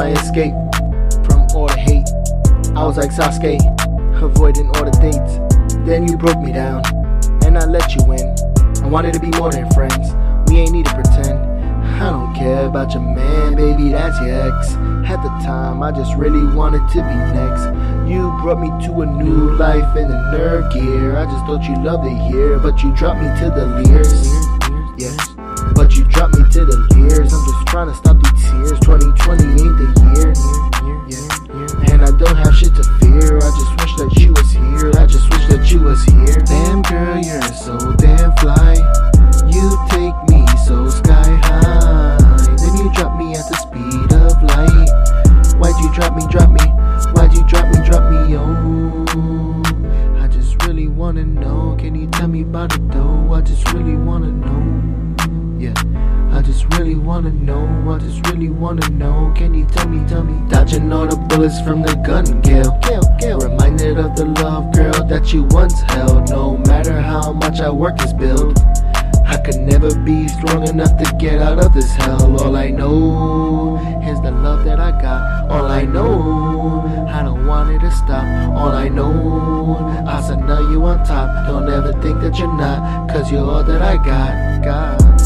my escape from all the hate. I was like Sasuke, avoiding all the dates. Then you broke me down, and I let you in. I wanted to be more than friends, we ain't need to pretend. I don't care about your man, baby, that's your ex. At the time, I just really wanted to be next. You brought me to a new life in the Nerve Gear. I just thought you loved it here, but you dropped me to the leers. Yeah, but you dropped me to the leers. I'm just trying to stop these tears. 2020 ain't the year. And I don't have shit to fear. I just wish that you was here. I just wish that you was here. Damn girl, you're so damn fly. You take me so sky high. Then you drop me at the speed of light. Why'd you drop me, drop me? Why'd you drop me, drop me? Oh, I just really wanna know. Can you tell me about it though? I just really wanna know. Yeah, I just really wanna know. I just really wanna know. Can you tell me, tell me? Dodging all the bullets from the gun, Gail. Reminded of the love, girl, that you once held. No matter how much I work this build, I could never be strong enough to get out of this hell. All I know is the love that I got. All I know, I don't want it to stop. All I know, I said now you on top. Don't ever think that you're not, cause you're all that I got.